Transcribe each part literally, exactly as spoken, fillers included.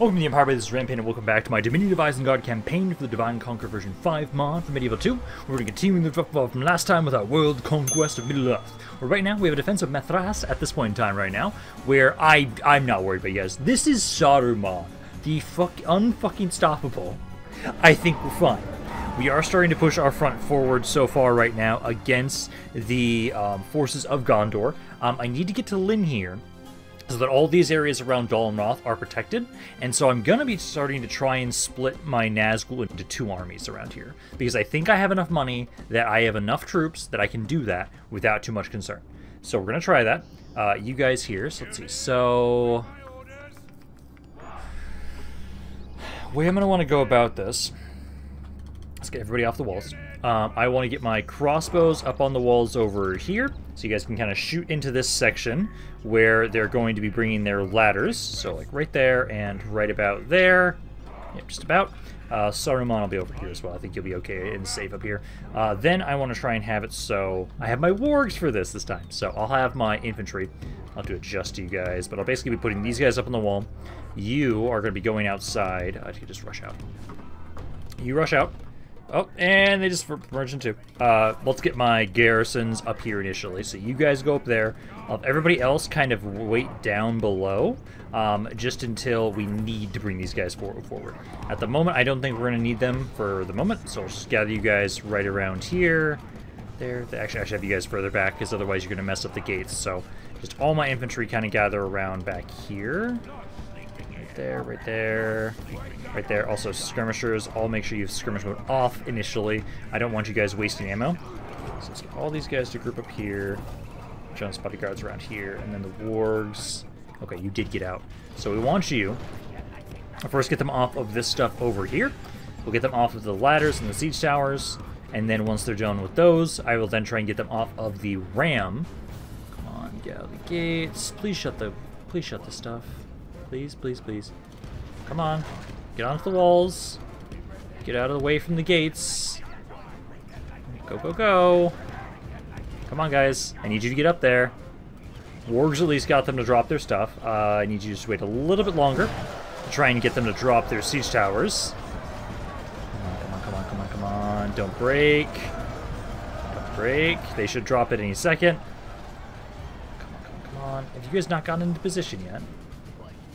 Welcome to the Empire, this is Rampaned, and welcome back to my Dominion of Isengard campaign for the Divide and Conquer version five mod for Medieval two. We're going to continue the football from last time with our world conquest of Middle-earth. Well, right now, we have a defense of Methrast at this point in time right now, where I, I'm not worried about you guys. This is Saruman, the fuck, un-fucking-stoppable. I think we're fine. We are starting to push our front forward so far right now against the um, forces of Gondor. Um, I need to get to Linhir, so that all these areas around Dol Amroth are protected, and so I'm going to be starting to try and split my Nazgul into two armies around here, because I think I have enough money that I have enough troops that I can do that without too much concern. So we're going to try that. Uh, you guys here, so let's see. So, way I'm going to want to go about this, let's get everybody off the walls. Um, I want to get my crossbows up on the walls over here, so you guys can kind of shoot into this section where they're going to be bringing their ladders. So, like, right there and right about there. Yep, just about. Uh, Saruman will be over here as well. I think you'll be okay and safe up here. Uh, then I want to try and have it so I have my wargs for this this time. So I'll have my infantry. I'll do it just to you guys, but I'll basically be putting these guys up on the wall. You are going to be going outside. I can just rush out. You rush out. Oh, and they just merged into. Uh, let's get my garrisons up here initially. So you guys go up there. I'll have everybody else kind of wait down below, um, just until we need to bring these guys forward. At the moment, I don't think we're going to need them for the moment. So I'll just gather you guys right around here. There. Actually, I should have you guys further back, because otherwise you're going to mess up the gates. So just all my infantry kind of gather around back here. There, right there, right there. Also, skirmishers, all make sure you have skirmish mode off initially. I don't want you guys wasting ammo. So let's get all these guys to group up here. John's bodyguards around here, and then the wargs. Okay, you did get out. So we want you to first get them off of this stuff over here. We'll get them off of the ladders and the siege towers, and then once they're done with those, I will then try and get them off of the ram. Come on, get out of the gates. Please shut the, please shut the stuff. Please, please, please. Come on. Get onto the walls. Get out of the way from the gates. Go, go, go. Come on, guys. I need you to get up there. Wargs at least got them to drop their stuff. Uh, I need you to just wait a little bit longer to try and get them to drop their siege towers. Come on, come on, come on, come on. Don't break. Don't break. They should drop it any second. Come on, come on, come on. Have you guys not gotten into position yet?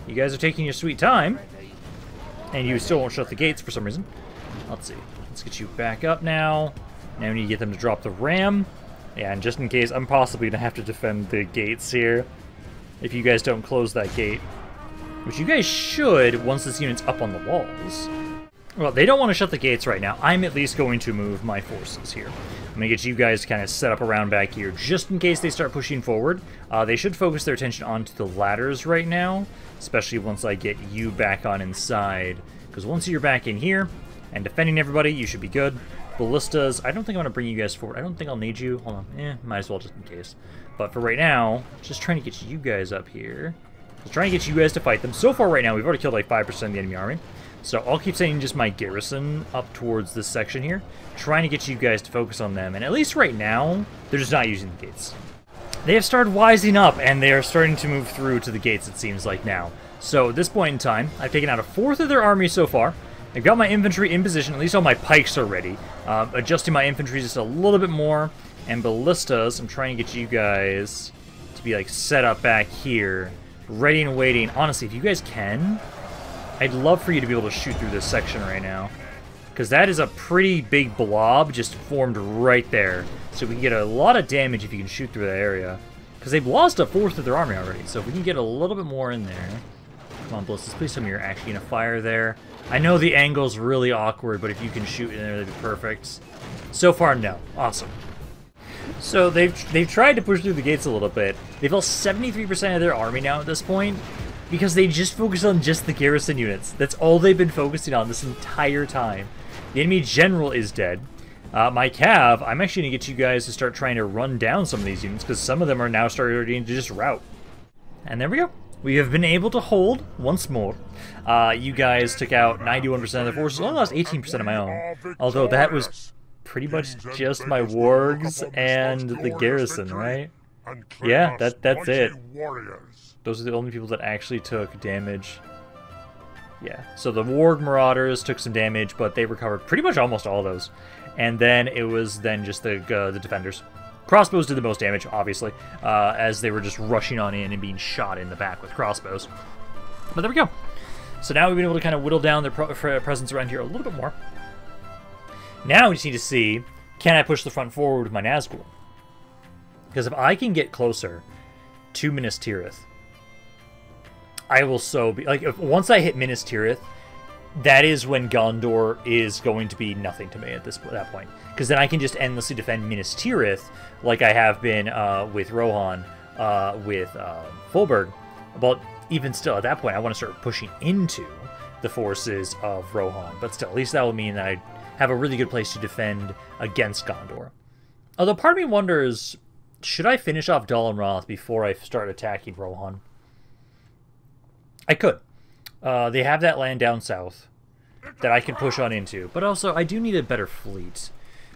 You guys are taking your sweet time, and you still won't shut the gates for some reason. Let's see. Let's get you back up now. Now we need to get them to drop the ram. Yeah, and just in case, I'm possibly going to have to defend the gates here if you guys don't close that gate. Which you guys should once this unit's up on the walls. Well, they don't want to shut the gates right now. I'm at least going to move my forces here. I'm going to get you guys kind of set up around back here just in case they start pushing forward. Uh, they should focus their attention onto the ladders right now, especially once I get you back on inside. Because once you're back in here and defending everybody, you should be good. Ballistas, I don't think I'm going to bring you guys forward. I don't think I'll need you. Hold on. Eh, might as well just in case. But for right now, just trying to get you guys up here. Just trying to get you guys to fight them. So far right now, we've already killed like five percent of the enemy army. So I'll keep sending just my garrison up towards this section here, trying to get you guys to focus on them. And at least right now, they're just not using the gates. They have started wising up, and they are starting to move through to the gates, it seems like now. So at this point in time, I've taken out a fourth of their army so far. I've got my infantry in position. At least all my pikes are ready. Uh, adjusting my infantry just a little bit more. And ballistas, I'm trying to get you guys to be like set up back here, ready and waiting. Honestly, if you guys can, I'd love for you to be able to shoot through this section right now, because that is a pretty big blob just formed right there. So we can get a lot of damage if you can shoot through that area, because they've lost a fourth of their army already. So if we can get a little bit more in there. Come on, ballistas, please tell me you're actually going to fire there. I know the angle's really awkward, but if you can shoot in there, that'd be perfect. So far, no. Awesome. So they've, they've tried to push through the gates a little bit. They've lost seventy-three percent of their army now at this point, because they just focus on just the garrison units. That's all they've been focusing on this entire time. The enemy general is dead. Uh, my cav, I'm actually going to get you guys to start trying to run down some of these units, because some of them are now starting to just rout. And there we go. We have been able to hold once more. Uh, you guys took out ninety-one percent of the forces. I only lost eighteen percent of my own. Although that was pretty much just my wargs and the garrison, right? Yeah, that that's it. Those are the only people that actually took damage. Yeah, so the Warg Marauders took some damage, but they recovered pretty much almost all those. And then it was then just the uh, the defenders. Crossbows did the most damage, obviously, uh, as they were just rushing on in and being shot in the back with crossbows. But there we go. So now we've been able to kind of whittle down their pro presence around here a little bit more. Now we just need to see, can I push the front forward with my Nazgul? Because if I can get closer to Minas Tirith, I will so be... like, if, once I hit Minas Tirith, that is when Gondor is going to be nothing to me at this that point. Because then I can just endlessly defend Minas Tirith, like I have been uh, with Rohan, uh, with uh, Fulberg. But even still, at that point, I want to start pushing into the forces of Rohan. But still, at least that will mean that I have a really good place to defend against Gondor. Although part of me wonders, should I finish off Dol Amroth before I start attacking Rohan? I could. Uh, they have that land down south that I can push on into. But also, I do need a better fleet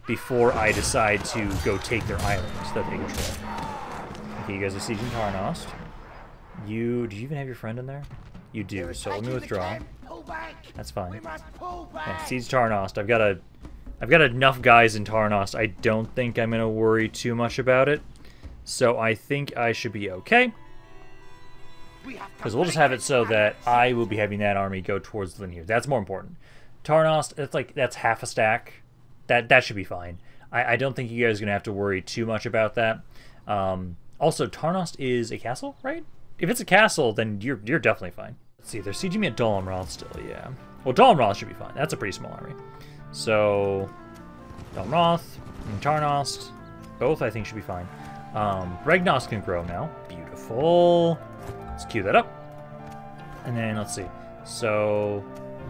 before I decide to go take their islands that they control. Okay, you guys are sieging Tarnost. You... do you even have your friend in there? You do, so let me withdraw. That's fine. Yeah, siege Tarnost. I've got a... I've got enough guys in Tarnost. I don't think I'm going to worry too much about it. So I think I should be okay. Because we'll just have it so that I will be having that army go towards Linhir. That's more important. Tarnost, that's like that's half a stack. That that should be fine. I, I don't think you guys are going to have to worry too much about that. Um, also, Tarnost is a castle, right? If it's a castle, then you're you're definitely fine. Let's see, they're sieging me at Dol Amroth still, yeah. Well, Dol Amroth should be fine. That's a pretty small army. So, Dol Amroth and Tarnost, both I think should be fine. Um, Regnos can grow now. Beautiful. Let's queue that up. And then, let's see. So,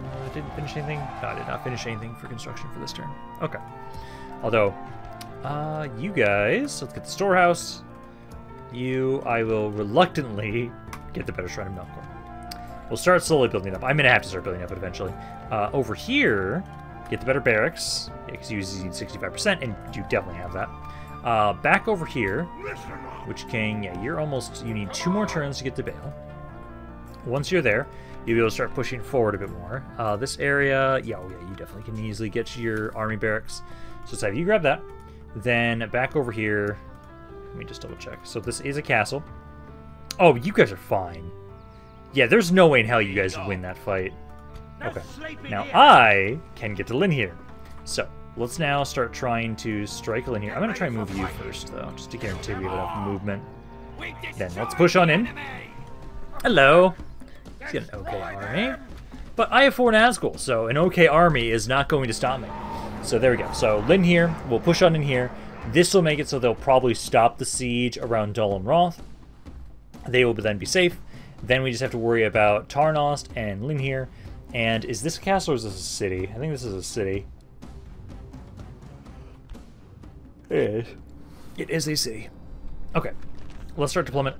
I uh, didn't finish anything. No, I did not finish anything for construction for this turn. Okay. Although, uh, you guys, let's get the storehouse. You, I will reluctantly get the better shrine of Melkor. We'll start slowly building up. I'm going to have to start building up it eventually. Uh, over here, get the better barracks. Yeah, because you use sixty-five percent, and you definitely have that. Uh, back over here, Witch King, yeah, you're almost, you need two more turns to get to Bale. Once you're there, you'll be able to start pushing forward a bit more. Uh, this area, yeah, oh yeah, you definitely can easily get to your army barracks. So let's have you grab that. Then back over here, let me just double check. So this is a castle. Oh, you guys are fine. Yeah, there's no way in hell you guys win that fight. Okay, now I can get to Linhir. So, let's now start trying to strike Linhir. I'm going to try and move you first, though, just to guarantee we have enough movement. Then let's push on in. Hello. He's got an okay army. But I have four Nazgul, so an okay army is not going to stop me. So there we go. So Linhir, we'll push on in here. This will make it so they'll probably stop the siege around Dol Amroth. They will then be safe. Then we just have to worry about Tarnost and Linhir. And is this a castle or is this a city? I think this is a city. It is. It is a city. Okay. Let's start deployment.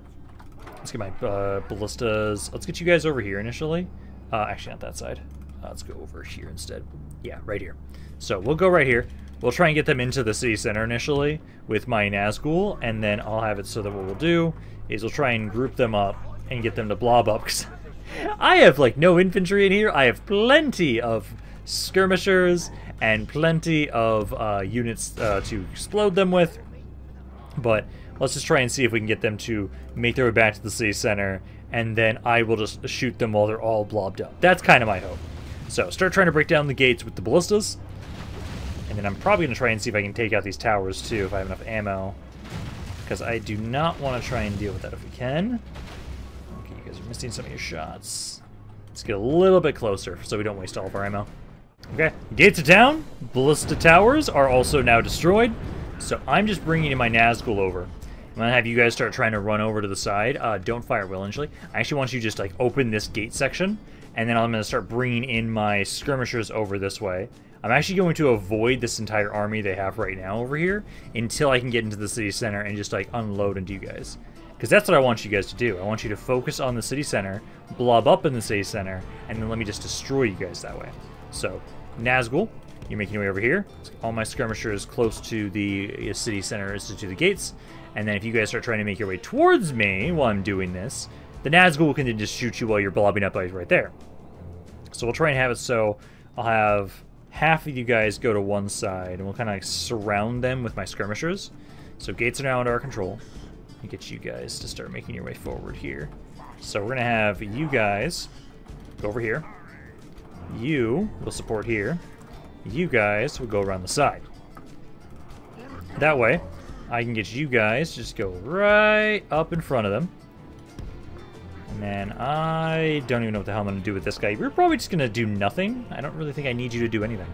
Let's get my uh, ballistas. Let's get you guys over here initially. Uh, actually, not that side. Uh, let's go over here instead. Yeah, right here. So we'll go right here. We'll try and get them into the city center initially with my Nazgul, and then I'll have it so that what we'll do is we'll try and group them up and get them to blob up. Because I have, like, no infantry in here. I have plenty of skirmishers and plenty of uh, units uh, to explode them with, but let's just try and see if we can get them to make their way back to the city center, and then I will just shoot them while they're all blobbed up. That's kind of my hope. So start trying to break down the gates with the ballistas, and then I'm probably going to try and see if I can take out these towers too if I have enough ammo, because I do not want to try and deal with that if we can. Okay, you guys are missing some of your shots. Let's get a little bit closer so we don't waste all of our ammo. Okay, gates are down, ballista towers are also now destroyed, so I'm just bringing in my Nazgul over. I'm going to have you guys start trying to run over to the side. Uh, don't fire willingly. I actually want you to just, like, open this gate section, and then I'm going to start bringing in my skirmishers over this way. I'm actually going to avoid this entire army they have right now over here until I can get into the city center and just, like, unload into you guys. Because that's what I want you guys to do. I want you to focus on the city center, blob up in the city center, and then let me just destroy you guys that way. So, Nazgul, you're making your way over here. All my skirmishers close to the city center is to the gates. And then if you guys start trying to make your way towards me while I'm doing this, the Nazgul can just shoot you while you're blobbing up right there. So we'll try and have it so I'll have half of you guys go to one side, and we'll kind of like surround them with my skirmishers. So gates are now under our control. Let me get you guys to start making your way forward here. So we're gonna have you guys go over here. You will support here. You guys will go around the side. That way, I can get you guys just go right up in front of them. And then I don't even know what the hell I'm going to do with this guy. We're probably just going to do nothing. I don't really think I need you to do anything.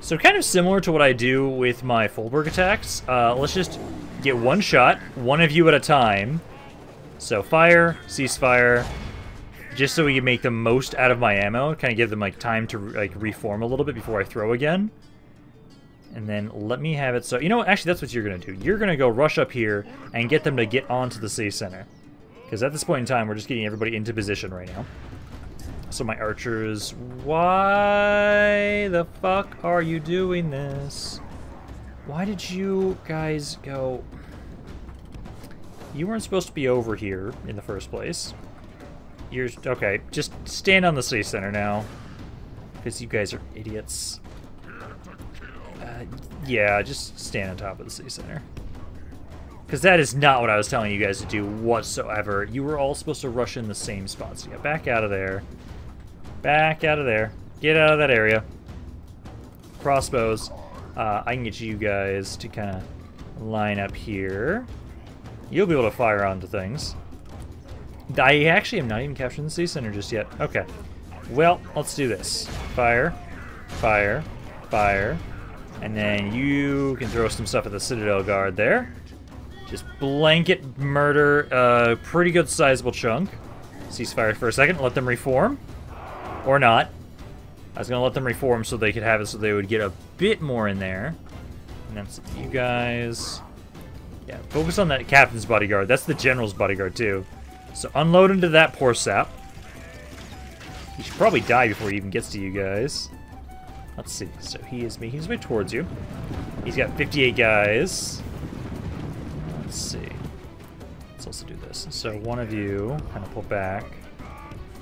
So kind of similar to what I do with my Fulberg attacks. Uh, let's just get one shot, one of you at a time. So fire, ceasefire, just so we can make the most out of my ammo. Kind of give them like time to like reform a little bit before I throw again. And then let me have it so... You know, actually, that's what you're going to do. You're going to go rush up here and get them to get onto the safe center. Because at this point in time, we're just getting everybody into position right now. So my archers... Why the fuck are you doing this? Why did you guys go... You weren't supposed to be over here in the first place. You're... Okay, just stand on the safe center now. Because you guys are idiots. Yeah, just stand on top of the city center. Because that is not what I was telling you guys to do whatsoever. You were all supposed to rush in the same spot. So yeah, back out of there. Back out of there. Get out of that area. Crossbows. Uh, I can get you guys to kind of line up here. You'll be able to fire onto things. I actually am not even capturing the city center just yet. Okay. Well, let's do this. Fire. Fire. Fire. And then you can throw some stuff at the Citadel Guard there. Just blanket murder a pretty good sizable chunk. Ceasefire for a second. Let them reform. Or not. I was going to let them reform so they could have it so they would get a bit more in there. And then you guys... Yeah, focus on that Captain's Bodyguard. That's the General's Bodyguard, too. So unload into that poor sap. He should probably die before he even gets to you guys. Let's see. So he is making his way towards you. He's got fifty-eight guys. Let's see. Let's also do this. So one of you kind of pull back.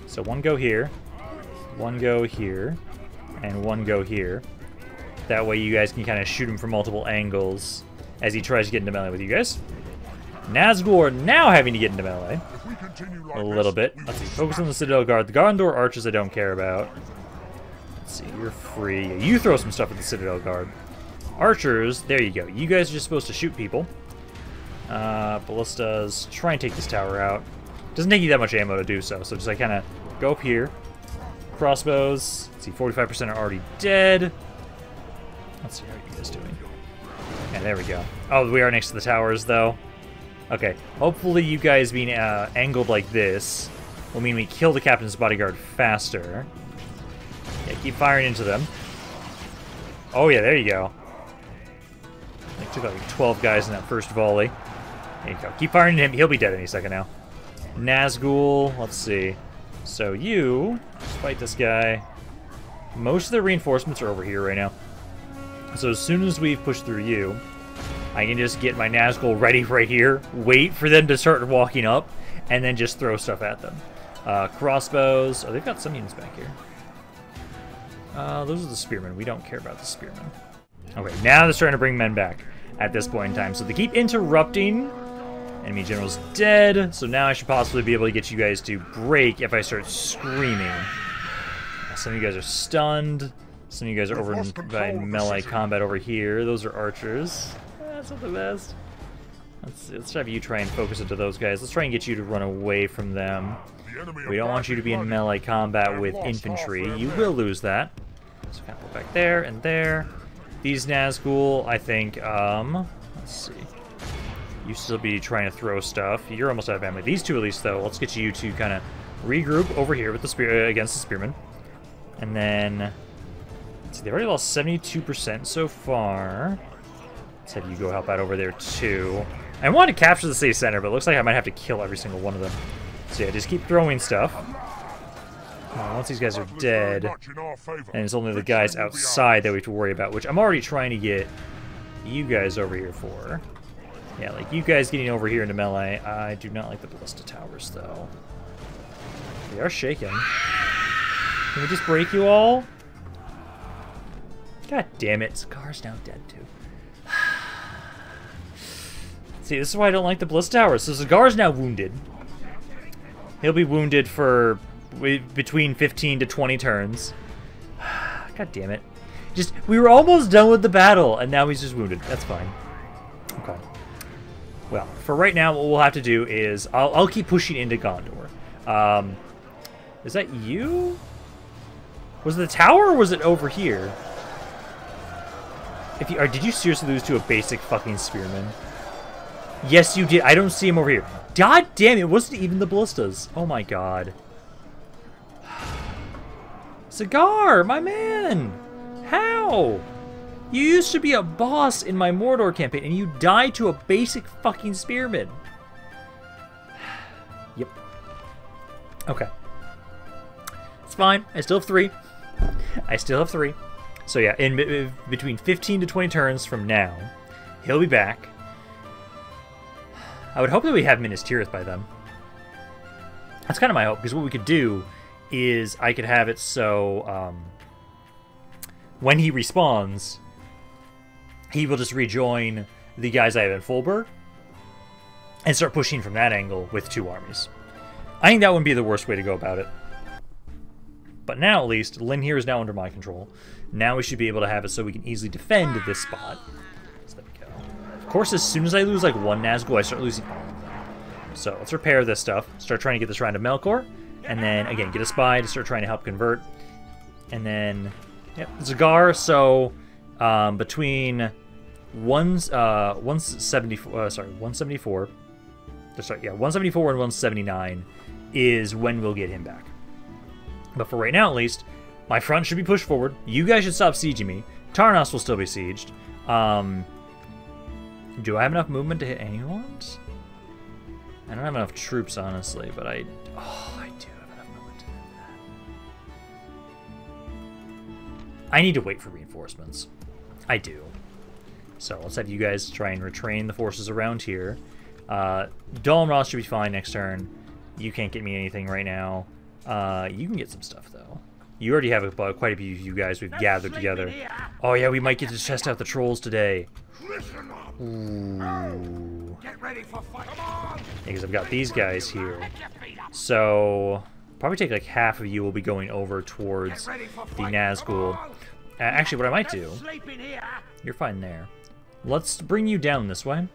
So one go here, one go here, and one go here. That way you guys can kind of shoot him from multiple angles as he tries to get into melee with you guys. Nazgul are now having to get into melee. A little bit. Let's see. Focus on the Citadel Guard. The Gondor Archers I don't care about. Let's see, you're free. You throw some stuff at the Citadel Guard. Archers, there you go. You guys are just supposed to shoot people. Uh, ballistas, try and take this tower out. Doesn't take you that much ammo to do so, so just like kind of go up here. Crossbows, let's see, forty-five percent are already dead. Let's see how you guys doing. Yeah, there we go. Oh, we are next to the towers, though. Okay, hopefully you guys being uh, angled like this will mean we kill the Captain's Bodyguard faster. Yeah, keep firing into them. Oh yeah, there you go. I took out like twelve guys in that first volley. There you go. Keep firing at him. He'll be dead any second now. Nazgul, let's see. So you, just fight this guy. Most of the reinforcements are over here right now. So as soon as we push through you, I can just get my Nazgul ready right here, wait for them to start walking up, and then just throw stuff at them. Uh, crossbows. Oh, they've got some units back here. Uh, those are the spearmen. We don't care about the spearmen. Okay, now they're starting to bring men back at this point in time. So they keep interrupting. Enemy general's dead. So now I should possibly be able to get you guys to break if I start screaming. Some of you guys are stunned. Some of you guys are over by melee combat over here. Those are archers. That's not the best. Let's, let's have you try and focus into those guys. Let's try and get you to run away from them. We don't want you to be in melee combat with infantry. You will lose that. So kind of go back there and there. These Nazgul, I think, um, let's see. You still be trying to throw stuff. You're almost out of ammo. These two at least, though. Let's get you to kind of regroup over here with the spear against the spearmen. And then, let's see, they've already lost seventy-two percent so far. Let's have you go help out over there, too. I want to capture the city center, but it looks like I might have to kill every single one of them. So yeah, just keep throwing stuff. Uh, once these guys are dead, and it's only the guys outside that we have to worry about, which I'm already trying to get you guys over here for. Yeah, like, you guys getting over here into melee. I do not like the ballista towers, though. They are shaking. Can we just break you all? God damn it. Scar's now dead, too. See, this is why I don't like the Bliss Tower. So Zagar's now wounded. He'll be wounded for between fifteen to twenty turns. God damn it. Just, we were almost done with the battle, and now he's just wounded. That's fine. Okay. Well, for right now, what we'll have to do is, I'll, I'll keep pushing into Gondor. Um, is that you? Was it the tower, or was it over here? If you, or did you seriously lose to a basic fucking spearman? Yes, you did. I don't see him over here. God damn it. It wasn't even the ballistas. Oh, my God. Sagar, my man. How? You used to be a boss in my Mordor campaign, and you died to a basic fucking spearman. Yep. Okay. It's fine. I still have three. I still have three. So, yeah, in between fifteen to twenty turns from now, he'll be back. I would hope that we have Minas Tirith by then. That's kind of my hope, because what we could do is I could have it so um, when he respawns, he will just rejoin the guys I have in Fulberg and start pushing from that angle with two armies. I think that wouldn't be the worst way to go about it. But now, at least, Linhir is now under my control. Now we should be able to have it so we can easily defend this spot. Of course, as soon as I lose like one Nazgul, I start losing all of them. So let's repair this stuff, start trying to get this round of Melkor, and then again get a spy to start trying to help convert, and then yep, Zagar. So um, between one's uh, one seventy-four, uh, sorry, one seventy-four, sorry, yeah, one seventy-four and one seventy-nine is when we'll get him back. But for right now, at least, my front should be pushed forward. You guys should stop sieging me. Tarnost will still be sieged. Um, Do I have enough movement to hit anyone? I don't have enough troops, honestly, but I... Oh, I do have enough movement to hit that. I need to wait for reinforcements. I do. So let's have you guys try and retrain the forces around here. Uh, Dol Amroth should be fine next turn. You can't get me anything right now. Uh, you can get some stuff, though. You already have a, quite a few of you guys we've gathered together. Oh, yeah, we might get to test out the trolls today. Ooh. Get ready for fight. Yeah, because I've got these guys here. So, probably take like half of you will be going over towards the Nazgul. Uh, actually, what I might do... You're fine there. Let's bring you down this way.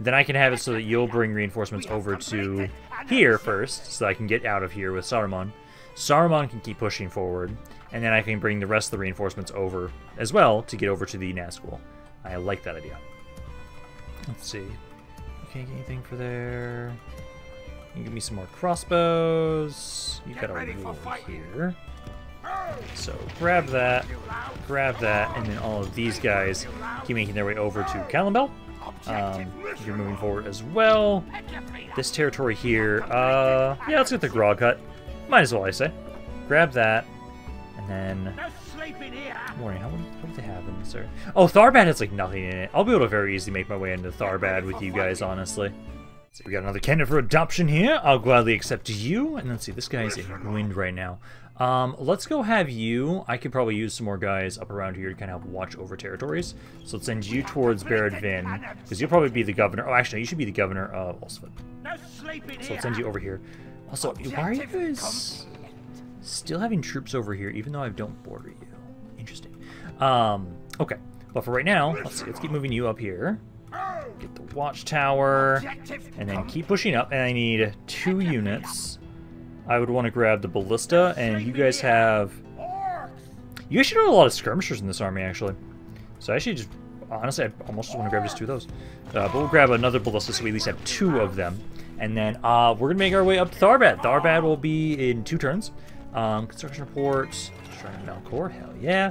Then I can have it so that you'll bring reinforcements over to here first, so I can get out of here with Saruman. Saruman can keep pushing forward, and then I can bring the rest of the reinforcements over as well to get over to the Nazgul. I like that idea. Let's see. I can't get anything for there. You can give me some more crossbows. You got a wall here. So grab that, grab that, and then all of these guys keep making their way over to Calimbel. Um, you're moving forward as well. This territory here, uh, yeah, let's get the Grog Hut. Might as well, I say. Grab that, and then... Morning, how what do they have in this area? Oh, Tharbad has like nothing in it. I'll be able to very easily make my way into Tharbad with you guys, honestly. So we got another candidate for adoption here. I'll gladly accept you. And let's see, this guy's in wind right now. Um, let's go have you. I could probably use some more guys up around here to kind of watch over territories. So let's send you towards Barad Vin, because you'll probably be the governor. Oh, actually, you should be the governor of Ulsford. So let's send you over here. Also, why are you guys still having troops over here, even though I don't border you? Interesting. Um, okay. But for right now, let's see, let's keep moving you up here. Get the watchtower, and then keep pushing up. And I need two units. I would want to grab the ballista, and you guys have... You guys should have a lot of skirmishers in this army, actually. So I actually just... Honestly, I almost just want to grab just two of those. Uh, but we'll grab another ballista, so we at least have two of them. And then uh, we're going to make our way up to Tharbad. Tharbad will be in two turns. Um, construction reports... Trying Melkor, hell yeah.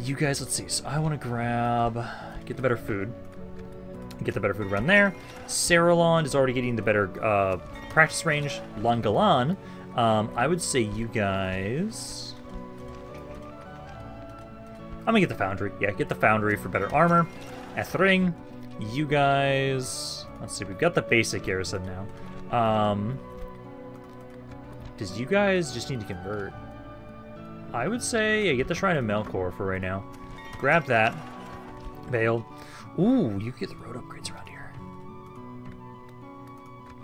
You guys, let's see. So I want to grab, get the better food. Get the better food around there. Saralond is already getting the better uh, practice range. Longalan, um, I would say you guys... I'm going to get the foundry. Yeah, get the foundry for better armor. Ethring, you guys... Let's see, we've got the basic garrison now. Um, because you guys just need to convert. I would say, yeah, get the Shrine of Melkor for right now. Grab that. Bailed. Ooh, you get the road upgrades around here.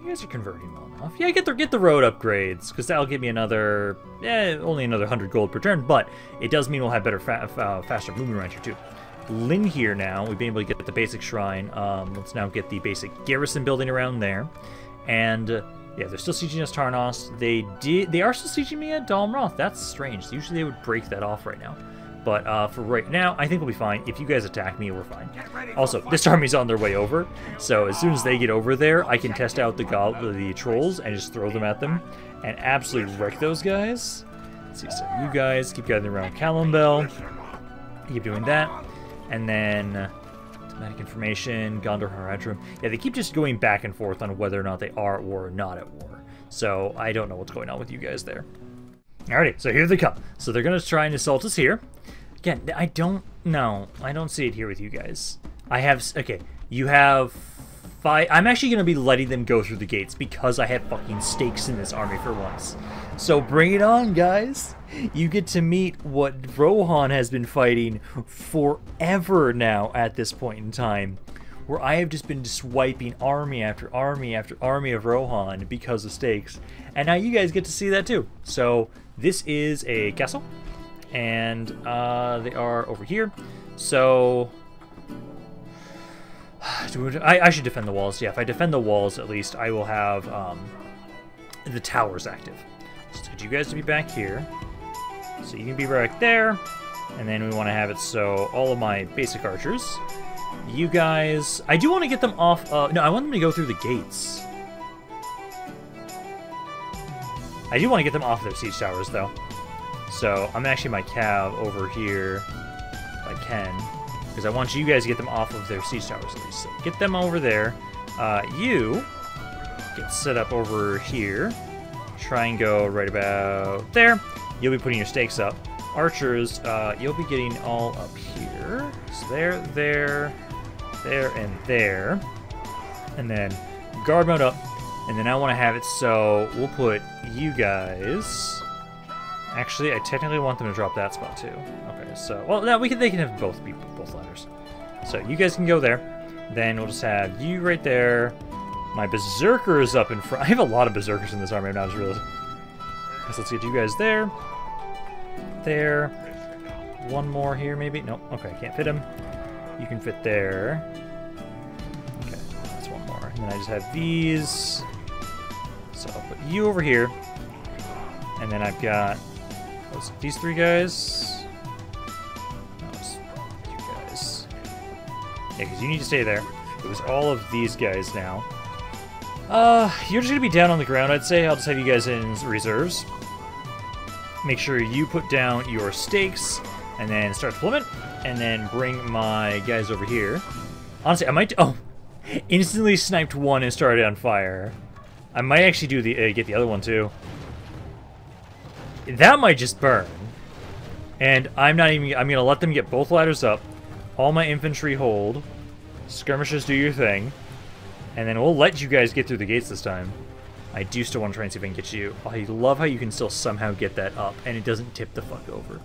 You guys are converting well enough. Yeah, get the, get the road upgrades, because that'll give me another... Eh, only another one hundred gold per turn, but it does mean we'll have better, fa uh, faster movement around here, too. Linhir now, we've been able to get the basic shrine. Um, let's now get the basic garrison building around there. And, uh, yeah, they're still sieging us Tarnost. They did, they are still sieging me at Dol Amroth. That's strange. Usually they would break that off right now. But uh, for right now, I think we'll be fine. If you guys attack me, we're fine. Also, this army's on their way over, so as soon as they get over there, I can test out the go the trolls and just throw them at them and absolutely wreck those guys. Let's see, so you guys keep gathering around Calombel. Keep doing that. And then, uh, diplomatic information, Gondor Haradrim. Yeah, they keep just going back and forth on whether or not they are at war or not at war. So I don't know what's going on with you guys there. Alrighty, so here they come. So they're going to try and assault us here. Again, I don't know. I don't see it here with you guys. I have... Okay, you have... five. I'm actually going to be letting them go through the gates because I have fucking stakes in this army for once. So bring it on, guys. You get to meet what Rohan has been fighting forever now at this point in time, where I have just been swiping army after army after army of Rohan because of stakes. And now you guys get to see that too. So this is a castle. And uh, they are over here. So... Do we, I, I should defend the walls. Yeah, if I defend the walls, at least, I will have um, the towers active. So you guys to be back here. So you can be right there. And then we want to have it so all of my basic archers. You guys... I do want to get them off... Uh, no, I want them to go through the gates. I do want to get them off their siege towers, though. So I'm actually my cav over here if I can, because I want you guys to get them off of their siege towers at least. So get them over there. Uh, you get set up over here. Try and go right about there. You'll be putting your stakes up. Archers, uh, you'll be getting all up here. So there, there, there, and there. And then guard mode up. And then I want to have it so we'll put you guys... Actually, I technically want them to drop that spot too. Okay, so well, now we can they can have both be both ladders. So you guys can go there. Then we'll just have you right there. My berserker is up in front. I have a lot of berserkers in this army. I'm not just realizing. So let's get you guys there. There. One more here, maybe. Nope. Okay, can't fit him. You can fit there. Okay, that's one more. And then I just have these. So I'll put you over here. And then I've got. Those, these three guys. Those two guys. Yeah, because you need to stay there. It was all of these guys now. Uh, you're just going to be down on the ground, I'd say. I'll just have you guys in reserves. Make sure you put down your stakes, and then start deployment, and then bring my guys over here. Honestly, I might... Oh! Instantly sniped one and started on fire. I might actually do the uh, get the other one, too. That might just burn, and I'm not even. I'm gonna let them get both ladders up. All my infantry hold, skirmishers do your thing, and then we'll let you guys get through the gates this time. I do still want to try and see if I can get you. I love how you can still somehow get that up, and it doesn't tip the fuck over.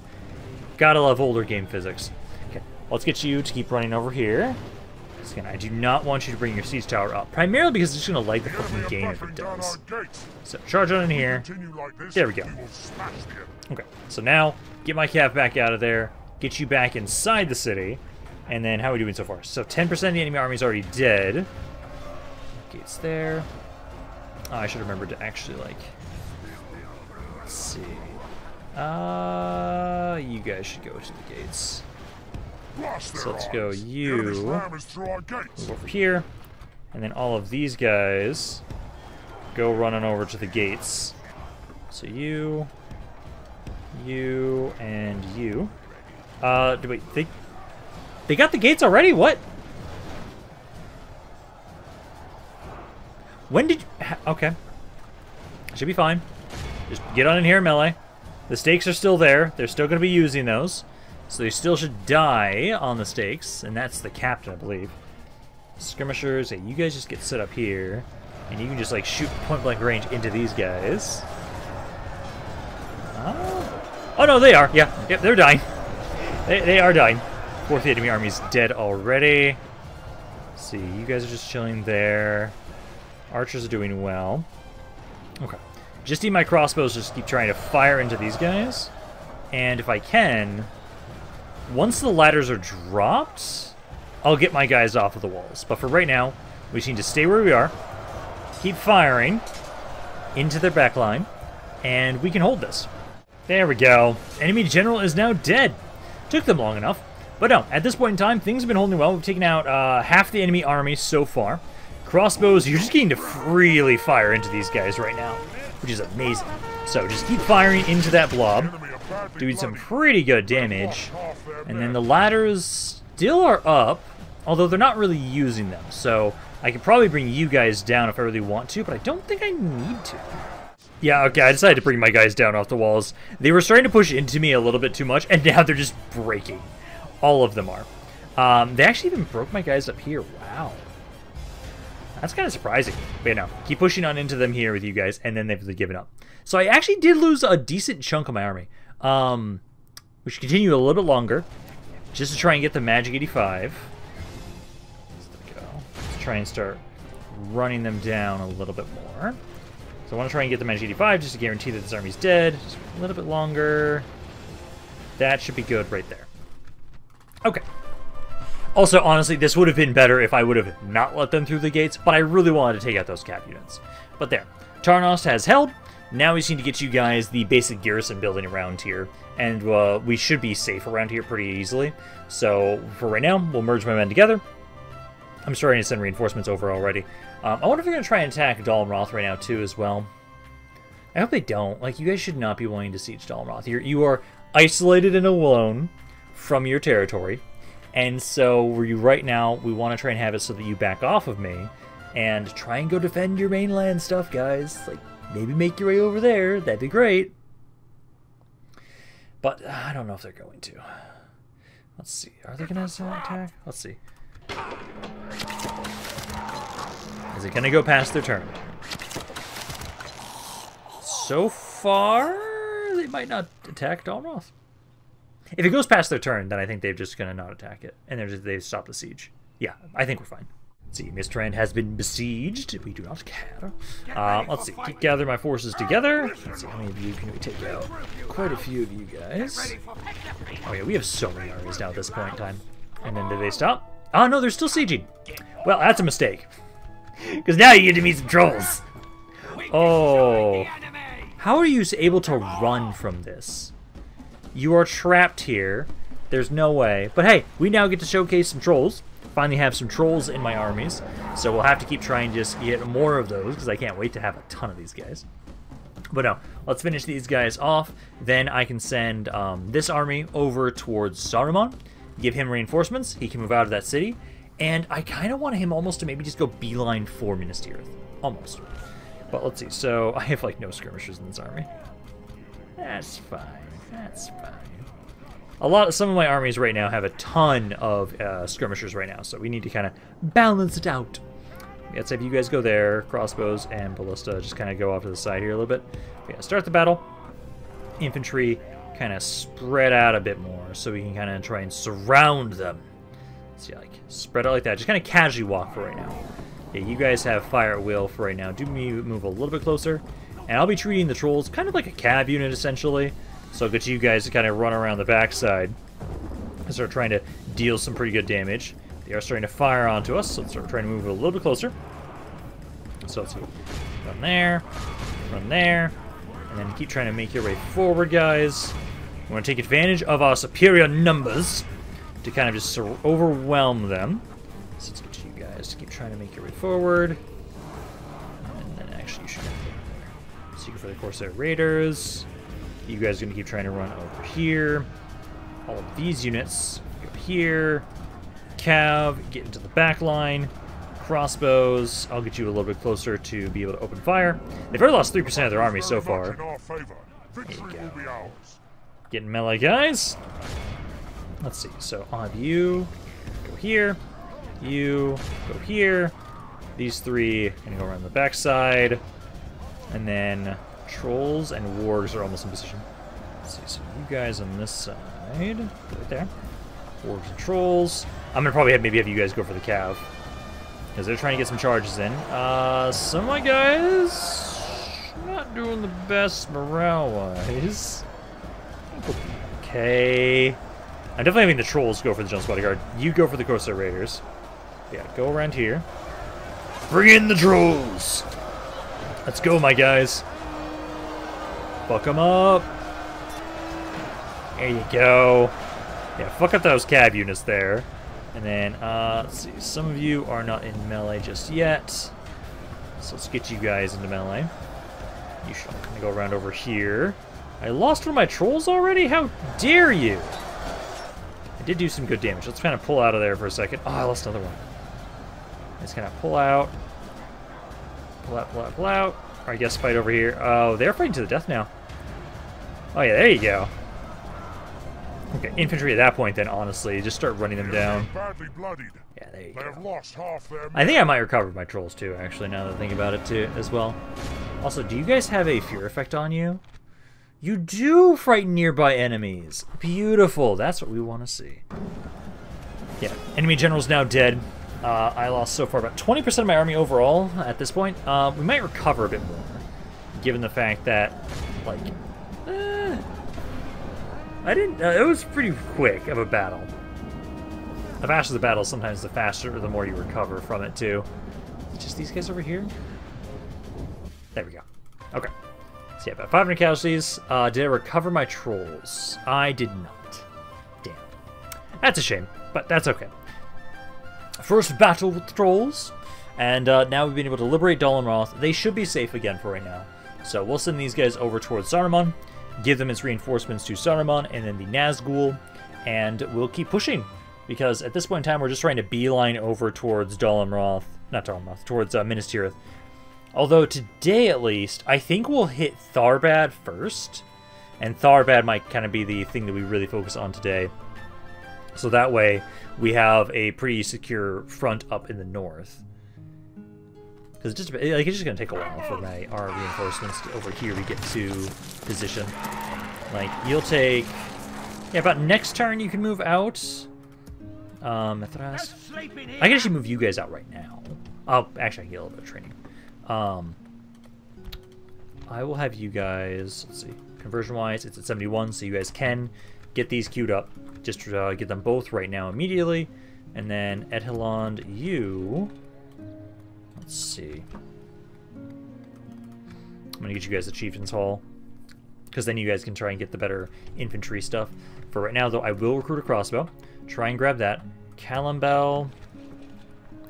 Gotta love older game physics. Okay, let's get you to keep running over here. Again, I do not want you to bring your siege tower up, primarily because it's just going to light the fucking game if it does. So charge on in here. There we go. Okay, so now get my cav back out of there, get you back inside the city, and then how are we doing so far? So ten percent of the enemy army is already dead. Gates there. Oh, I should remember to actually, like, let's see. Uh, you guys should go to the gates. So let's go you move over here, and then all of these guys go running over to the gates. So you, you, and you. Uh, do we think they got the gates already? What? When did? You, okay, should be fine. Just get on in here, melee. The stakes are still there. They're still going to be using those. So they still should die on the stakes, and that's the captain, I believe. Skirmishers, hey, you guys just get set up here, and you can just like shoot point-blank range into these guys. Oh, oh no, they are. Yeah, yep, they're dying. They, they are dying. Fourth, the enemy army's dead already. Let's see, you guys are just chilling there. Archers are doing well. Okay, just need my crossbows. Just keep trying to fire into these guys, and if I can, once the ladders are dropped, I'll get my guys off of the walls. But for right now, we just need to stay where we are, keep firing into their back line, and we can hold this. There we go. Enemy general is now dead. Took them long enough. But no, at this point in time, things have been holding well. We've taken out uh, half the enemy army so far. Crossbows, you're just getting to freely fire into these guys right now, which is amazing. So just keep firing into that blob, doing some pretty good damage. And then the ladders still are up, although they're not really using them, so I could probably bring you guys down if I really want to, but I don't think I need to. Yeah, okay, I decided to bring my guys down off the walls. They were starting to push into me a little bit too much, and now they're just breaking. All of them are. Um, they actually even broke my guys up here. Wow. That's kind of surprising. But you know, keep pushing on into them here with you guys, and then they've given up. So I actually did lose a decent chunk of my army. Um, we should continue a little bit longer, just to try and get the magic eighty-five. Try and start running them down a little bit more. So I want to try and get the magic eighty-five just to guarantee that this army's dead. Just a little bit longer. That should be good right there. Okay. Also, honestly, this would have been better if I would have not let them through the gates, but I really wanted to take out those cap units. But there. Tarnost has held. Now we just need to get you guys the basic garrison building around here, and uh, we should be safe around here pretty easily. So for right now, we'll merge my men together. I'm starting to send reinforcements over already. Um, I wonder if they're going to try and attack Dol Amroth right now, too, as well. I hope they don't. Like, you guys should not be willing to siege Dol Amroth. You're, you are isolated and alone from your territory. And so, where you right now, we want to try and have it so that you back off of me and try and go defend your mainland stuff, guys. Like, maybe make your way over there. That'd be great. But uh, I don't know if they're going to. Let's see. Are they going to attack? Let's see. Is it gonna go past their turn? So far, they might not attack Dol Amroth. If it goes past their turn, then I think they're just gonna not attack it, and they're just, they stop the siege. Yeah, I think we're fine. Let's see, Mithrast has been besieged. We do not care. Um, let's see, gather my forces together. Let's see, how many of you can we take out? Quite a few of you guys. Oh yeah, we have so many armies now at this point in time. And then do they stop? Oh no, they're still sieging. Well, that's a mistake. Because now you get to meet some trolls. Oh. How are you able to run from this? You are trapped here. There's no way. But hey, we now get to showcase some trolls. Finally have some trolls in my armies. So we'll have to keep trying to just get more of those, because I can't wait to have a ton of these guys. But no, let's finish these guys off. Then I can send um, this army over towards Saruman. Give him reinforcements, he can move out of that city, and I kind of want him almost to maybe just go beeline for Minas Tirith. Almost. But let's see, so I have like no skirmishers in this army. That's fine, that's fine. A lot of, some of my armies right now have a ton of uh, skirmishers right now, so we need to kind of balance it out. Let's have you guys go there, crossbows and ballista just kind of go off to the side here a little bit. Yeah, start the battle. Infantry kind of spread out a bit more so we can kind of try and surround them. See, like spread out like that, just kind of casually walk for right now. Yeah, you guys have fire at will for right now. Do me move a little bit closer, and I'll be treating the trolls kind of like a cab unit essentially, so I'll get you guys to kind of run around the backside and start trying to deal some pretty good damage. They are starting to fire onto us, so let's start trying to move a little bit closer. So let's run there, run there, and then keep trying to make your way forward, guys. We want to take advantage of our superior numbers to kind of just overwhelm them. So let's get to you guys to keep trying to make your way forward. And then actually you should go there. Secret for the Corsair Raiders. You guys are going to keep trying to run over here. All of these units go here. Cav, get into the back line. Crossbows, I'll get you a little bit closer to be able to open fire. They've already lost three percent of their army so far. There you go. Getting melee, guys. Let's see, so on you, go here. You go here. These three can go around the backside. And then trolls and wargs are almost in position. Let's see, so you guys on this side. Right there. Wargs and trolls. I'm going to probably have maybe have you guys go for the cav. Because they're trying to get some charges in. Uh, some of my guys not doing the best morale-wise. Okay. I'm definitely having the trolls go for the General's Bodyguard. You go for the Corsair Raiders. Yeah, go around here. Bring in the trolls! Let's go, my guys. Fuck them up. There you go. Yeah, fuck up those cab units there. And then, uh, let's see. Some of you are not in melee just yet. So let's get you guys into melee. You should all kind of go around over here. I lost one of my trolls already? How dare you! I did do some good damage. Let's kind of pull out of there for a second. Oh, I lost another one. Let's kind of pull out. Pull out, pull out, pull out. Or I guess fight over here. Oh, they're fighting to the death now. Oh yeah, there you go. Okay, infantry at that point then, honestly. Just start running them down. Yeah, there you go. I think I might recover my trolls too, actually, now that I think about it too, as well. Also, do you guys have a fear effect on you? You do frighten nearby enemies. Beautiful. That's what we want to see. Yeah, enemy general's now dead. Uh, I lost so far about twenty percent of my army overall at this point. Uh, we might recover a bit more, given the fact that, like, eh, I didn't. Uh, it was pretty quick of a battle. The faster the battle, sometimes the faster or the more you recover from it too. Just these guys over here. There we go. Okay. So yeah, about five hundred casualties. Uh, did I recover my trolls? I did not. Damn. That's a shame, but that's okay. First battle with the trolls, and uh, now we've been able to liberate Dol Amroth. They should be safe again for right now. So we'll send these guys over towards Saruman, give them its reinforcements to Saruman, and then the Nazgul, and we'll keep pushing. Because at this point in time, we're just trying to beeline over towards Dol Amroth, not Dol Amroth, towards uh, Minas Tirith. Although today, at least, I think we'll hit Tharbad first, and Tharbad might kind of be the thing that we really focus on today. So that way, we have a pretty secure front up in the north. Because it's just, like, it's just going to take a while for my, our reinforcements to, over here we get to position. Like, you'll take... Yeah, about next turn you can move out. Um, Methrast. I can actually move you guys out right now. Oh, actually, I can get a little bit of training. Um, I will have you guys... Let's see. Conversion-wise, it's at seventy-one, so you guys can get these queued up. Just uh, get them both right now immediately. And then Ithilien, you... Let's see. I'm going to get you guys the Chieftain's Hall. Because then you guys can try and get the better infantry stuff. For right now, though, I will recruit a crossbow. Try and grab that. Calambel.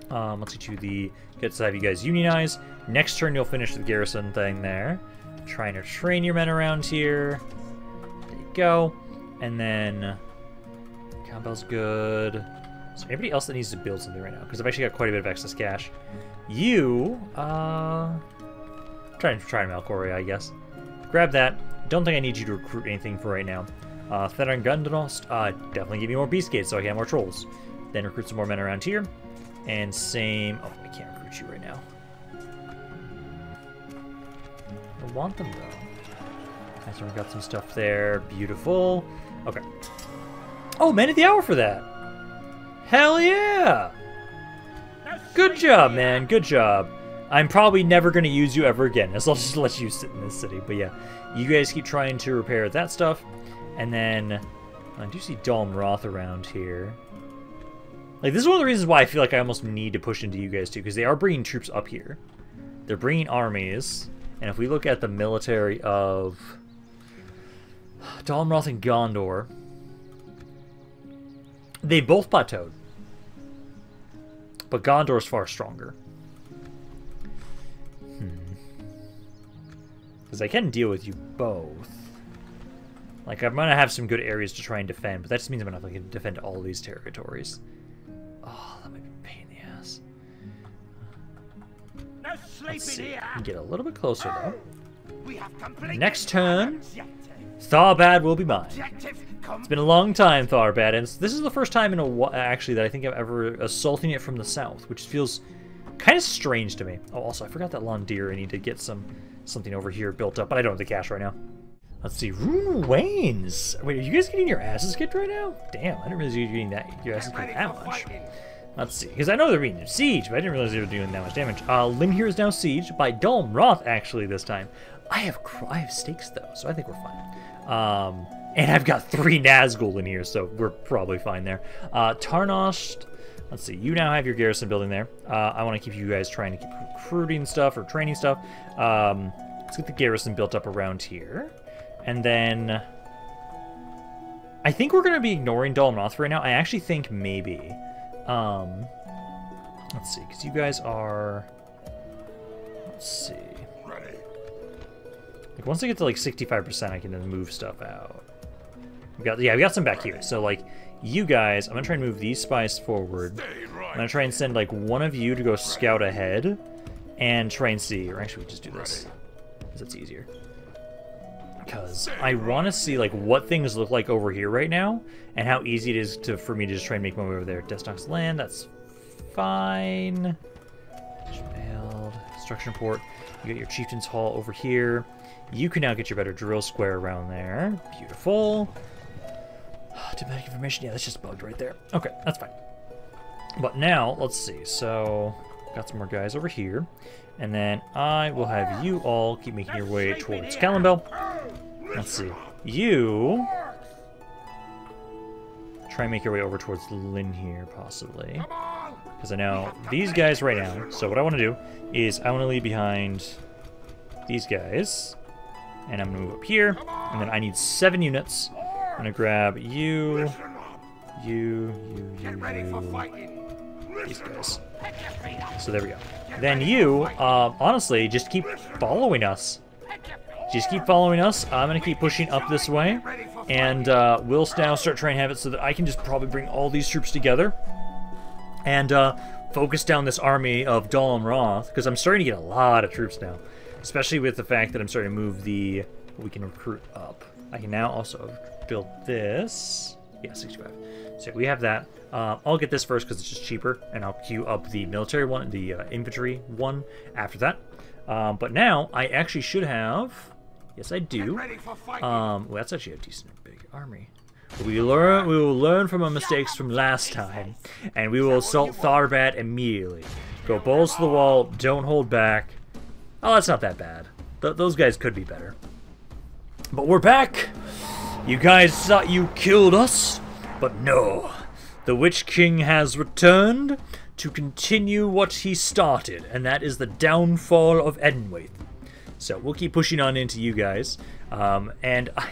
Um, let's get you the... Get to have you guys unionize. Next turn, you'll finish the garrison thing there. Trying to train your men around here. There you go. And then... Combo's good. Is there anybody else that needs to build something right now? Because I've actually got quite a bit of excess cash. You, uh... Try, try Melkor, I guess. Grab that. Don't think I need you to recruit anything for right now. Uh, Fedor and Gundanost, uh, definitely give me more beast gates so I can have more trolls. Then recruit some more men around here. And same... Oh, I can't recruit you right now. I want them, though. Nice, we've got some stuff there. Beautiful. Okay. Oh, man of the hour for that! Hell yeah! Good job, man. Good job. I'm probably never going to use you ever again. I'll just let you sit in this city. But yeah, you guys keep trying to repair that stuff. And then, I do see Dol Amroth around here. Like, this is one of the reasons why I feel like I almost need to push into you guys too. Because they are bringing troops up here. They're bringing armies. And if we look at the military of Dol Amroth and Gondor... They both plateaued, but Gondor's far stronger. Because hmm. I can deal with you both. Like, I'm going to have some good areas to try and defend, but that just means I'm not going to defend all these territories. Oh, that might be a pain in the ass. No Let's see. Get a little bit closer, though. Oh, we have Next turn, Tharbad will be mine. Objective. It's been a long time, Tharbad, and this is the first time in a while, actually, that I think I've ever assaulting it from the south, which feels kind of strange to me. Oh, also, I forgot that Lond Daer. I need to get some something over here built up, but I don't have the cash right now. Let's see, Rune Wains. Wait, are you guys getting your asses kicked right now? Damn, I didn't realize you were getting that, your asses kicked that much. Let's see, because I know they're being siege, but I didn't realize they were doing that much damage. Uh, Linhir is now sieged by Dol Amroth, actually, this time. I have I have stakes, though, so I think we're fine. Um, and I've got three Nazgul in here, so we're probably fine there. Uh, Tarnost, let's see, you now have your garrison building there. Uh, I want to keep you guys trying to keep recruiting stuff or training stuff. Um, let's get the garrison built up around here. And then I think we're going to be ignoring Dol Amroth right now. I actually think maybe. Um, let's see, because you guys are... Let's see. Like, once I get to, like, sixty-five percent, I can then move stuff out. We got, yeah, we got some back here. So, like, you guys, I'm going to try and move these spies forward. I'm going to try and send, like, one of you to go scout ahead and try and see. Or actually, we just do this, because it's easier. Because I want to see, like, what things look like over here right now and how easy it is to for me to just try and make my way over there. Destock's land, that's fine. Build, construction port. You got your chieftain's hall over here. You can now get your better drill square around there. Beautiful. Diplomatic information. Yeah, that's just bugged right there. Okay, that's fine. But now, let's see. So, got some more guys over here. And then I will have you all keep making your way towards Calimbel. Let's see. You... Try and make your way over towards Linhir, possibly. Because I know these guys right now. So what I want to do is I want to leave behind these guys. And I'm going to move up here. And then I need seven units. I'm going to grab you, you, you, you, you, these guys. So there we go. Then you, uh, honestly, just keep following us. Just keep following us. I'm going to keep pushing up this way. And uh, we'll now start trying to have it so that I can just probably bring all these troops together. And uh, focus down this army of Dol Amroth. Because I'm starting to get a lot of troops now. Especially with the fact that I'm starting to move the... We can recruit up. I can now also build this. Yeah, sixty-five. So we have that. Uh, I'll get this first because it's just cheaper. And I'll queue up the military one, the uh, infantry one after that. Um, but now, I actually should have... Yes, I do. Um, well, that's actually a decent big army. We learn. We will learn from our mistakes from last time. And we will assault Tharbad immediately. Go balls to the wall. Don't hold back. Oh, that's not that bad. Th those guys could be better. But we're back! You guys thought you killed us, but no. The Witch King has returned to continue what he started, and that is the downfall of Edenwaith. So we'll keep pushing on into you guys. Um, and I,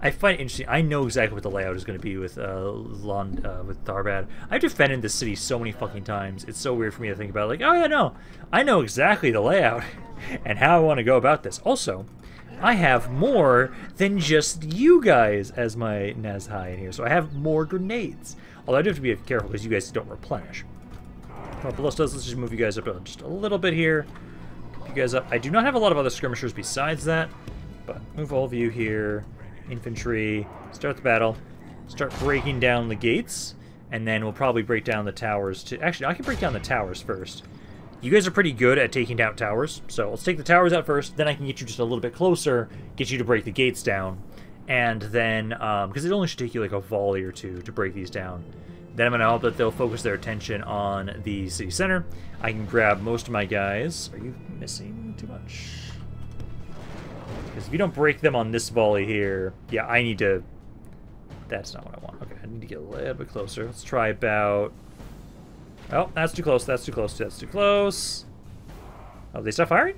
I find it interesting. I know exactly what the layout is going to be with uh, Lond, uh, with Tharbad. I've defended this city so many fucking times. It's so weird for me to think about it. Like, oh yeah, no, I know exactly the layout and how I want to go about this. Also, I have more than just you guys as my Nazhai in here. So I have more grenades. Although I do have to be careful because you guys don't replenish. Well, below those, let's just move you guys up just a little bit here. You guys up. I do not have a lot of other skirmishers besides that, but move all of you here. Infantry, start the battle, start breaking down the gates, and then we'll probably break down the towers too. Actually, I can break down the towers first. You guys are pretty good at taking down towers, so let's take the towers out first, then I can get you just a little bit closer, get you to break the gates down, and then, um, because it only should take you like a volley or two to break these down. Then I'm going to hope that they'll focus their attention on the city center. I can grab most of my guys. Are you missing too much? Because if you don't break them on this volley here... Yeah, I need to... That's not what I want. Okay, I need to get a little bit closer. Let's try about... Oh, that's too close. That's too close. That's too close. Oh, they stopped firing?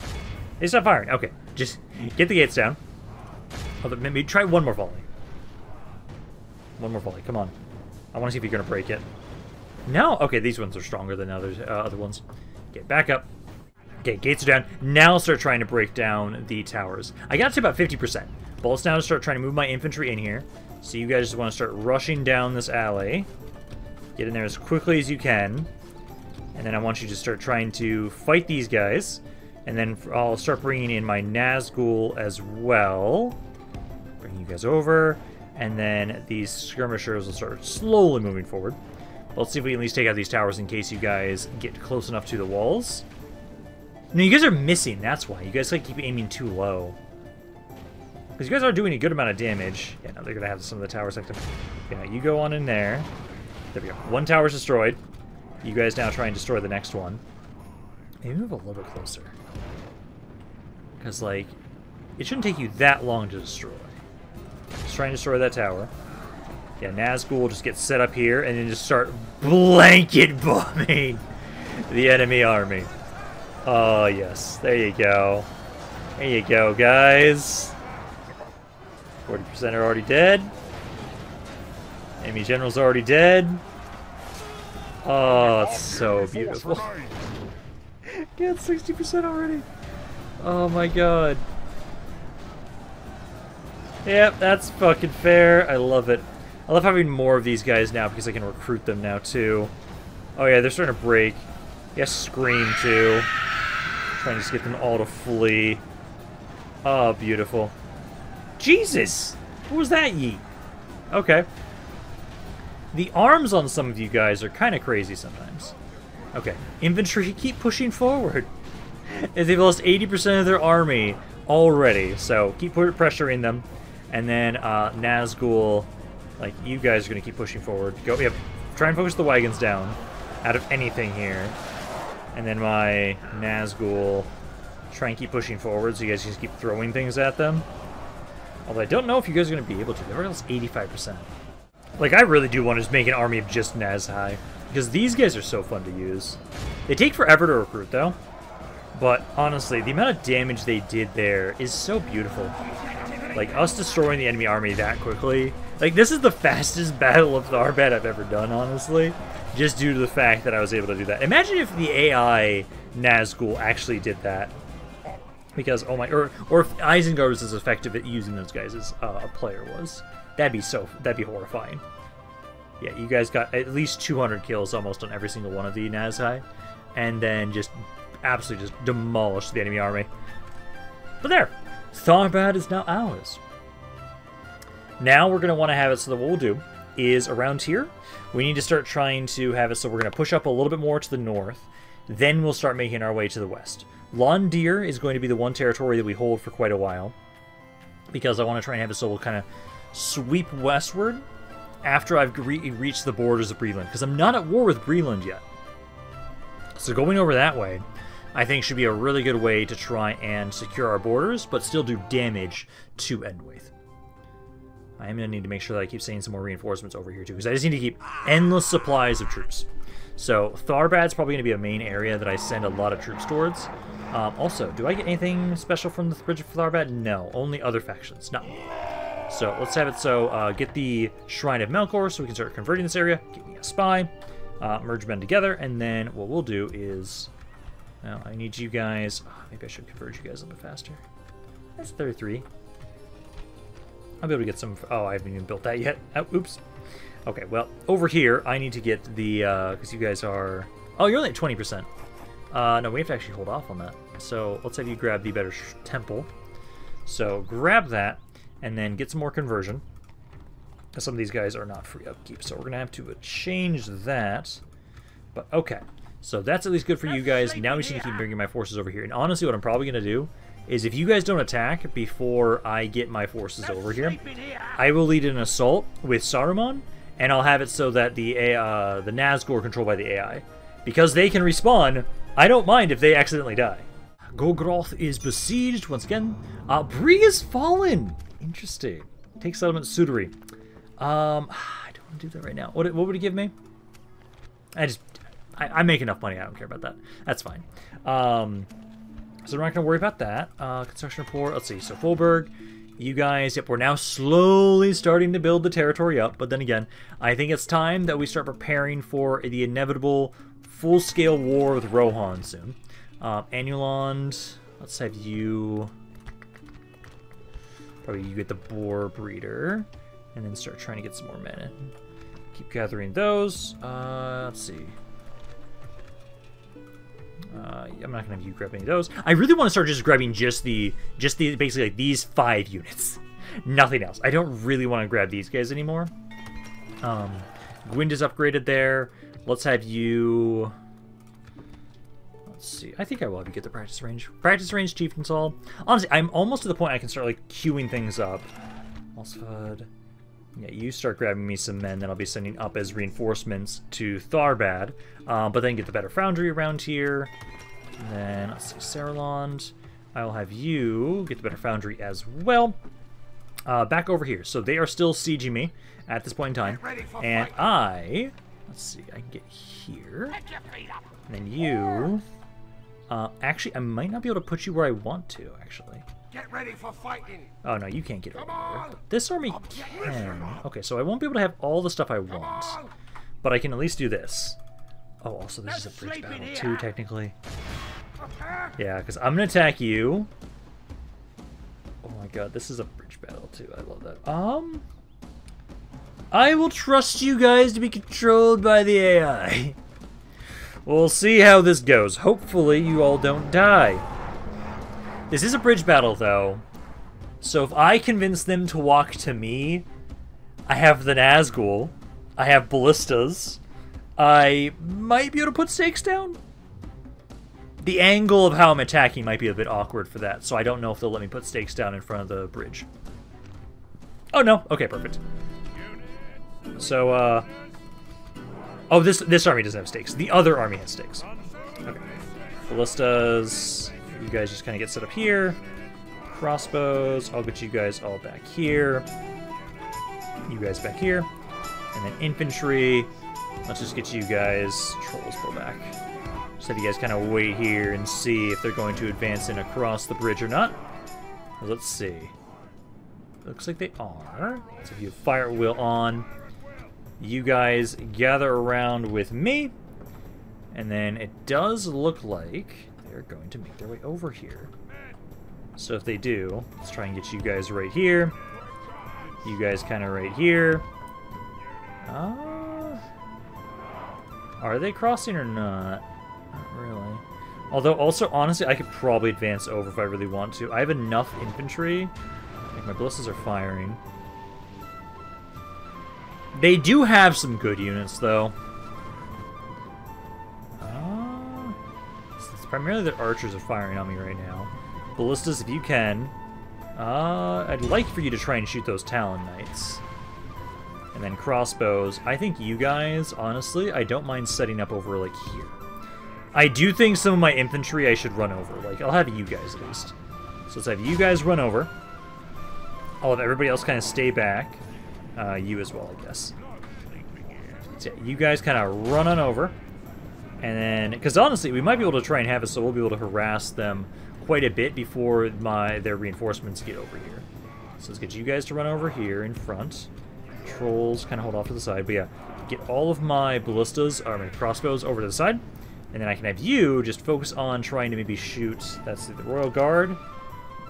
They stopped firing. Okay, just get the gates down. Oh, maybe try one more volley. One more volley. Come on. I want to see if you're going to break it. No? Okay, these ones are stronger than others, uh, other ones. Okay, back up. Okay, gates are down. Now I'll start trying to break down the towers. I got to about fifty percent. But let's now start trying to move my infantry in here. So you guys just want to start rushing down this alley. Get in there as quickly as you can. And then I want you to start trying to fight these guys. And then I'll start bringing in my Nazgul as well. Bring you guys over. and then these skirmishers will start slowly moving forward. But let's see if we can at least take out these towers in case you guys get close enough to the walls. No, you guys are missing, that's why. You guys like keep aiming too low. Because you guys are doing a good amount of damage. Yeah, no, they're going to have some of the towers. Like to... Yeah, you go on in there. There we go. One tower's destroyed. You guys now try and destroy the next one. Maybe move a little bit closer. Because, like, it shouldn't take you that long to destroy. Just try and destroy that tower. Yeah, Nazgul will just get set up here and then just start blanket bombing the enemy army. Oh, yes. There you go. There you go, guys. forty percent are already dead. Enemy general's already dead. Oh, it's so beautiful. Get sixty percent already. Oh my god. Yep, that's fucking fair. I love it. I love having more of these guys now because I can recruit them now too. Oh yeah, they're starting to break. Yes, scream too. Trying to just get them all to flee. Oh, beautiful. Jesus! What was that yeet? Okay. The arms on some of you guys are kind of crazy sometimes. Okay. Infantry keep pushing forward. And they've lost eighty percent of their army already, so keep pressuring them. And then uh, Nazgul, like, you guys are going to keep pushing forward. Go, yep. Try and focus the wagons down out of anything here. And then my Nazgul, try and keep pushing forward so you guys can just keep throwing things at them. Although I don't know if you guys are going to be able to. They've already lost eighty-five percent. Like, I really do want to just make an army of just Nazhai, because these guys are so fun to use. They take forever to recruit, though. But, honestly, the amount of damage they did there is so beautiful. Like, us destroying the enemy army that quickly. Like, this is the fastest battle of Tharbad I've ever done, honestly. Just due to the fact that I was able to do that. Imagine if the A I Nazgul actually did that. Because, oh my, or, or if Isengard was as effective at using those guys as uh, a player was. That'd be so, that'd be horrifying. Yeah, you guys got at least two hundred kills almost on every single one of the Nazhai. And then just absolutely just demolished the enemy army. But there, Tharbad is now ours. Now we're going to want to have it so that what we'll do is around here, we need to start trying to have it so we're going to push up a little bit more to the north. Then we'll start making our way to the west. Lond Daer is going to be the one territory that we hold for quite a while, because I want to try and have it so we'll kind of sweep westward after I've re reached the borders of Breland, because I'm not at war with Breland yet. So going over that way, I think should be a really good way to try and secure our borders, but still do damage to Edenwaith. I am going to need to make sure that I keep sending some more reinforcements over here too, because I just need to keep endless supplies of troops. So Tharbad's probably going to be a main area that I send a lot of troops towards. Um, also, do I get anything special from the Bridge of Tharbad? No, only other factions, not me. So let's have it so uh, get the Shrine of Melkor so we can start converting this area. Get me a spy, uh, merge men together, and then what we'll do is... Now I need you guys... Oh, maybe I should converge you guys a little bit faster. That's thirty-three. I'll be able to get some... Oh, I haven't even built that yet. Oh, oops. Okay, well, over here, I need to get the, uh, because you guys are... Oh, you're only at twenty percent. Uh, no, we have to actually hold off on that. So let's have you grab the better temple. So grab that, and then get some more conversion. Some of these guys are not free upkeep, so we're going to have to change that. But, okay. So that's at least good for you guys. Now we just need to keep bringing my forces over here. And honestly, what I'm probably going to do is if you guys don't attack before I get my forces over here, I will lead an assault with Saruman. And I'll have it so that the uh, the Nazgul are controlled by the A I. Because they can respawn, I don't mind if they accidentally die. Gogroth is besieged once again. Uh, Bree is fallen! Interesting. Take settlement Sudery. Um, I don't want to do that right now. What, what would it give me? I just... I, I make enough money, I don't care about that. That's fine. Um, so we're not going to worry about that. Uh, construction report. Let's see. So Fulberg... You guys, yep, we're now slowly starting to build the territory up, but then again, I think it's time that we start preparing for the inevitable full-scale war with Rohan soon. Um, Anulond, let's have you... Probably you get the boar breeder, and then start trying to get some more men in. Keep gathering those. Uh, let's see. Uh, I'm not gonna have you grab any of those. I really want to start just grabbing just the, just the basically like these five units. Nothing else. I don't really want to grab these guys anymore. Um, Gwynd is upgraded there. Let's have you... Let's see. I think I will have you get the practice range. Practice range, Chieftain Saul. Honestly, I'm almost to the point I can start, like, queuing things up. Falsehood. Yeah, you start grabbing me some men that I'll be sending up as reinforcements to Tharbad. Uh, but then get the better foundry around here. And then, let's see, Saralond. I will have you get the better foundry as well. Uh, back over here. So they are still sieging me at this point in time. And fight. I... Let's see, I can get here. And then you... Uh, actually, I might not be able to put you where I want to, actually. Get ready for fighting. Oh, no, you can't get over there. This army can. Okay, so I won't be able to have all the stuff I want. But I can at least do this. Oh, also, this is a bridge battle, too, technically. Yeah, because I'm going to attack you. Oh, my God, this is a bridge battle, too. I love that. Um, I will trust you guys to be controlled by the A I. We'll see how this goes. Hopefully, you all don't die. This is a bridge battle, though. So if I convince them to walk to me, I have the Nazgul, I have ballistas, I might be able to put stakes down. The angle of how I'm attacking might be a bit awkward for that, so I don't know if they'll let me put stakes down in front of the bridge. Oh, no. Okay, perfect. So, uh... oh, this, this army doesn't have stakes. The other army has stakes. Okay. Ballistas... You guys just kind of get set up here. Crossbows. I'll get you guys all back here. You guys back here. And then infantry. Let's just get you guys... Trolls go back. Just have you guys kind of wait here and see if they're going to advance in across the bridge or not. Let's see. Looks like they are. So if you have fire at will on, you guys gather around with me. And then it does look like... They're going to make their way over here. So if they do, let's try and get you guys right here. You guys kind of right here. Uh, are they crossing or not? Not really. Although, also, honestly, I could probably advance over if I really want to. I have enough infantry. I think my ballistas are firing. They do have some good units, though. Primarily the archers are firing on me right now. Ballistas, if you can. Uh, I'd like for you to try and shoot those Talon Knights. And then crossbows. I think you guys, honestly, I don't mind setting up over, like, here. I do think some of my infantry I should run over. Like, I'll have you guys at least. So let's have you guys run over. I'll have everybody else kind of stay back. Uh, you as well, I guess. So yeah, you guys kind of run on over. And then, because honestly, we might be able to try and have it so we'll be able to harass them quite a bit before my their reinforcements get over here. So let's get you guys to run over here in front. Trolls kind of hold off to the side, but yeah, get all of my ballistas, or my crossbows over to the side, and then I can have you just focus on trying to maybe shoot, that's the Royal Guard.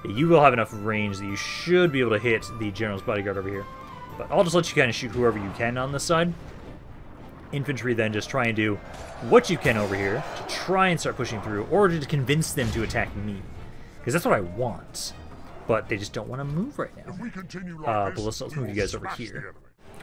You will have enough range that you should be able to hit the General's Bodyguard over here. But I'll just let you kind of shoot whoever you can on this side. Infantry then just try and do what you can over here to try and start pushing through or to convince them to attack me. Because that's what I want. But they just don't want to move right now. If we continue like uh, but let's, let's move you guys over here.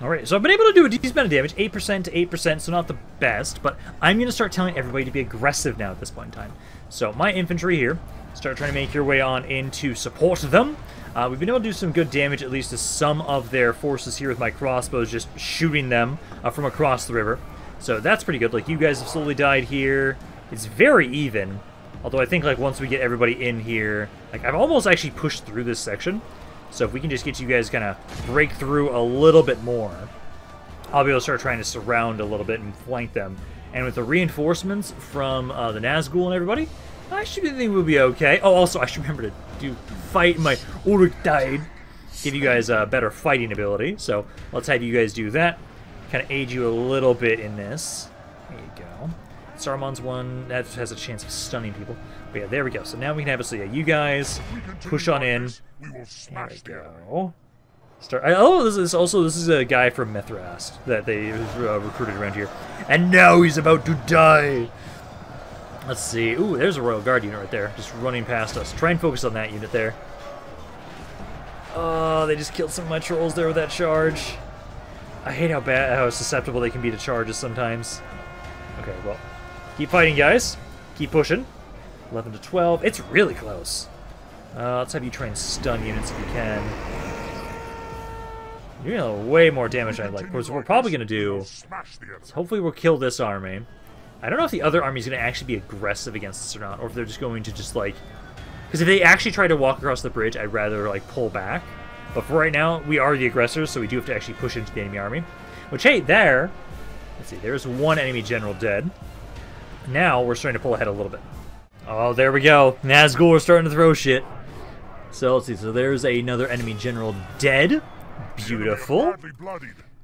Alright, so I've been able to do a decent amount of damage. eight percent to eight percent, so not the best. But I'm going to start telling everybody to be aggressive now at this point in time. So my infantry here, start trying to make your way on in to support them. Uh, we've been able to do some good damage, at least to some of their forces here with my crossbows, just shooting them uh, from across the river. So that's pretty good. Like, you guys have slowly died here. It's very even. Although I think, like, once we get everybody in here... Like, I've almost actually pushed through this section. So if we can just get you guys kind of break through a little bit more, I'll be able to start trying to surround a little bit and flank them. And with the reinforcements from uh, the Nazgul and everybody, I should think we'll be okay. Oh, also, I should remember to do fight my Ulrich died. Give you guys a uh, better fighting ability. So let's have you guys do that. Kind of aid you a little bit in this. There you go. Saruman's one that has a chance of stunning people. But yeah, there we go. So now we can have it. So yeah, you guys push on in. There we go. Start. Oh, this is also this is a guy from Methrast that they uh, recruited around here, and now he's about to die. Let's see. Ooh, there's a Royal Guard unit right there, just running past us. Try and focus on that unit there. Oh, they just killed so many trolls there with that charge. I hate how bad, how susceptible they can be to charges sometimes. Okay, well, keep fighting, guys. Keep pushing. eleven to twelve. It's really close. Uh, let's have you try and stun units if you can. You're gonna do way more damage than I'd like. Of course, what we're probably gonna do is hopefully we'll kill this army. I don't know if the other army is gonna actually be aggressive against us or not, or if they're just going to just like. Because if they actually try to walk across the bridge, I'd rather like pull back. But for right now, we are the aggressors, so we do have to actually push into the enemy army. Which, hey, there. Let's see. There's one enemy general dead. Now we're starting to pull ahead a little bit. Oh, there we go. Nazgul are starting to throw shit. So let's see. So there's another enemy general dead. Beautiful.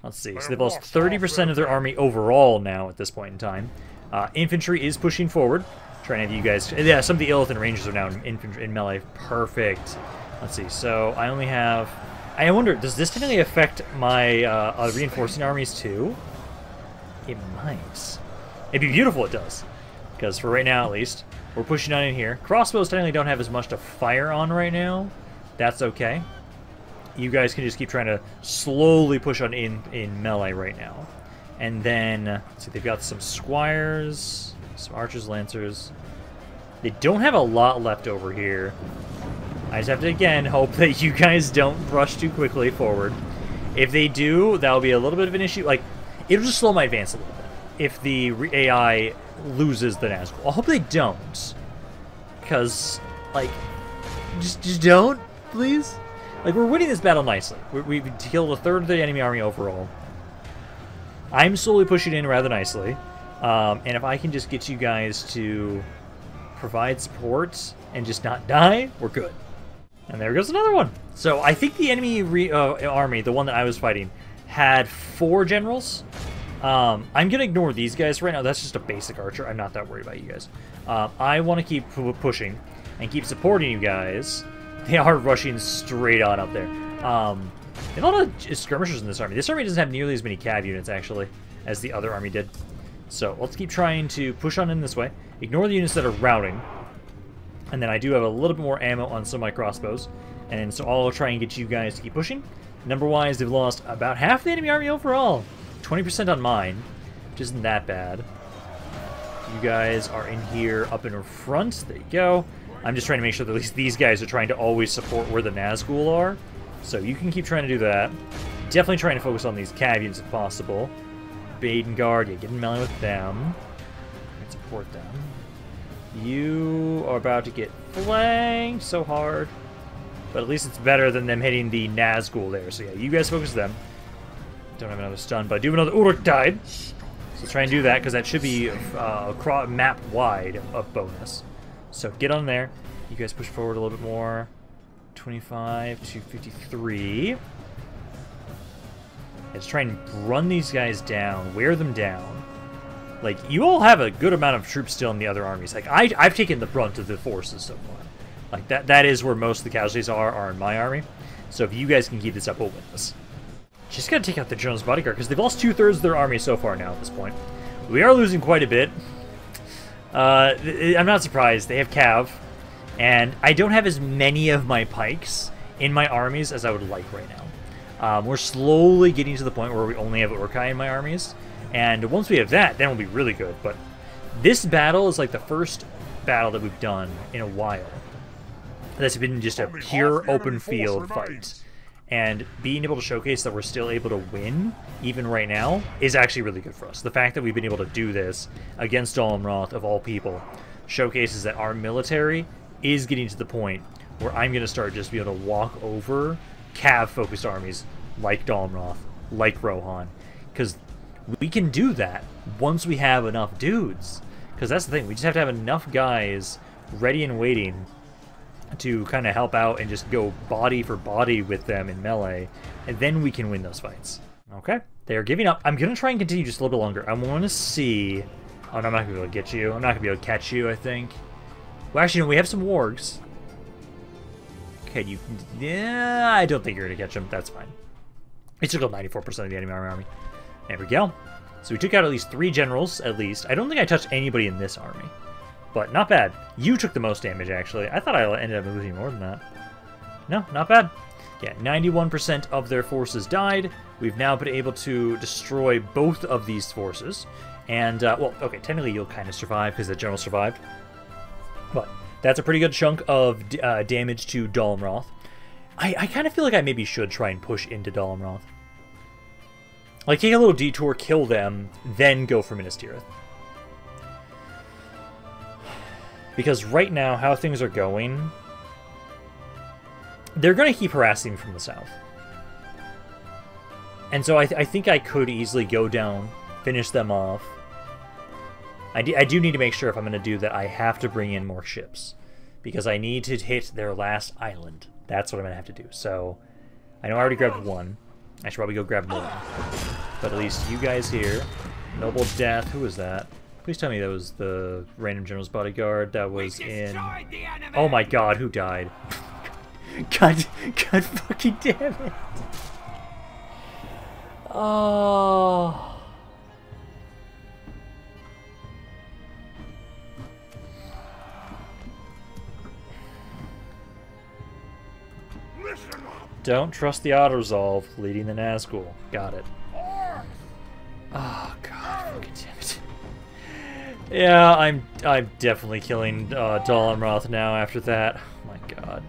Let's see. So they've lost thirty percent of their army overall now at this point in time. Uh, infantry is pushing forward. Trying to have you guys. Yeah, some of the Illithid Rangers are now in infantry in melee. Perfect. Let's see. So I only have. I wonder, does this typically affect my uh, uh, reinforcing armies too? It might. It'd be beautiful. It does, because for right now at least, we're pushing on in here. Crossbows technically don't have as much to fire on right now. That's okay. You guys can just keep trying to slowly push on in in melee right now, and then let's see, they've got some squires. Some archers, lancers. They don't have a lot left over here. I just have to, again, hope that you guys don't rush too quickly forward. If they do, that'll be a little bit of an issue. Like, it'll just slow my advance a little bit if the A I loses the Nazgul. I hope they don't. Because, like, just, just don't, please. Like, we're winning this battle nicely. We, we've killed a third of the enemy army overall. I'm slowly pushing in rather nicely. Um, and if I can just get you guys to provide support and just not die, we're good. And there goes another one. So I think the enemy re uh, army, the one that I was fighting, had four generals. Um, I'm going to ignore these guys right now. That's just a basic archer. I'm not that worried about you guys. Um, I want to keep pushing and keep supporting you guys. They are rushing straight on up there. Um, they have a lot of skirmishers in this army. This army doesn't have nearly as many cav units, actually, as the other army did. So let's keep trying to push on in this way. Ignore the units that are routing. And then I do have a little bit more ammo on some of my crossbows. And so I'll try and get you guys to keep pushing. Number-wise, they've lost about half the enemy army overall. twenty percent on mine, which isn't that bad. You guys are in here up in front. There you go. I'm just trying to make sure that at least these guys are trying to always support where the Nazgul are. So you can keep trying to do that. Definitely trying to focus on these cav units if possible. Edenwaith, yeah, get in melee with them. And support them. You are about to get flanked so hard. But at least it's better than them hitting the Nazgul there. So yeah, you guys focus them. Don't have another stun, but I do have another Uruk died. So try and do that, because that should be uh, map-wide a bonus. So get on there. You guys push forward a little bit more. twenty-five to fifty-three. Let's try and run these guys down, wear them down. Like, you all have a good amount of troops still in the other armies. Like, I, I've taken the brunt of the forces so far. Like, that, that is where most of the casualties are, are in my army. So if you guys can keep this up, we'll win this. Just gotta take out the general's bodyguard, because they've lost two-thirds of their army so far now at this point. We are losing quite a bit. Uh, I'm not surprised. They have cav. And I don't have as many of my pikes in my armies as I would like right now. Um, we're slowly getting to the point where we only have Uruk-hai in my armies. And once we have that, then we'll be really good. But this battle is like the first battle that we've done in a while. That's been just a pure open field fight. And being able to showcase that we're still able to win, even right now, is actually really good for us. The fact that we've been able to do this against Dol Amroth, of all people, showcases that our military is getting to the point where I'm going to start just being able to walk over cav-focused armies like Dol Amroth, like Rohan, because we can do that once we have enough dudes. Because that's the thing, we just have to have enough guys ready and waiting to kind of help out and just go body for body with them in melee, and then we can win those fights. Okay, they are giving up. I'm going to try and continue just a little bit longer. I want to see... Oh, no, I'm not going to be able to get you. I'm not going to be able to catch you, I think. Well, actually, no, we have some wargs. Okay, you... Yeah, I don't think you're going to catch him. That's fine. It took up ninety-four percent of the enemy army. There we go. So we took out at least three generals, at least. I don't think I touched anybody in this army. But not bad. You took the most damage, actually. I thought I ended up losing more than that. No, not bad. Yeah, ninety-one percent of their forces died. We've now been able to destroy both of these forces. And, uh, well, okay, technically you'll kind of survive because the general survived. But that's a pretty good chunk of uh, damage to Dol Amroth. I, I kind of feel like I maybe should try and push into Dol Amroth. Like, take a little detour, kill them, then go for Minas Tirith. Because right now, how things are going, they're going to keep harassing me from the south. And so I, th I think I could easily go down, finish them off. I, I do need to make sure if I'm going to do that, I have to bring in more ships. Because I need to hit their last island. That's what I'm going to have to do. So, I know I already grabbed one. I should probably go grab more. But at least you guys here. Noble Death. Who was that? Please tell me that was the random general's bodyguard that was in... Oh my god, who died? God, God fucking damn it. Oh. Don't trust the auto-resolve leading the Nazgul. Got it. Oh, god fucking damn it. Yeah, I'm I'm definitely killing uh, Dol Amroth now after that. Oh my god.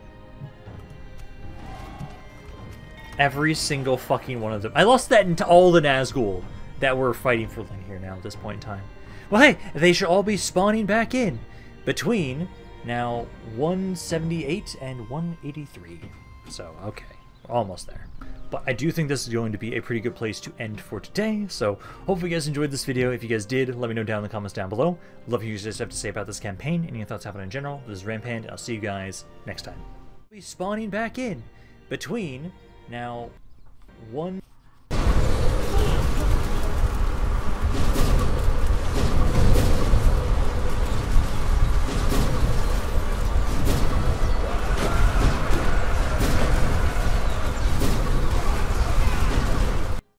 Every single fucking one of them. I lost that into all the Nazgul that were fighting for Linhir now at this point in time. Well, hey, they should all be spawning back in between now one seventy-eight and one eighty-three. So, okay. Almost there. But I do think this is going to be a pretty good place to end for today, so hopefully you guys enjoyed this video. If you guys did, let me know down in the comments down below. Love what you guys have to say about this campaign, and your thoughts happen in general. This is Rampaned, and I'll see you guys next time. We'll be spawning back in between now one...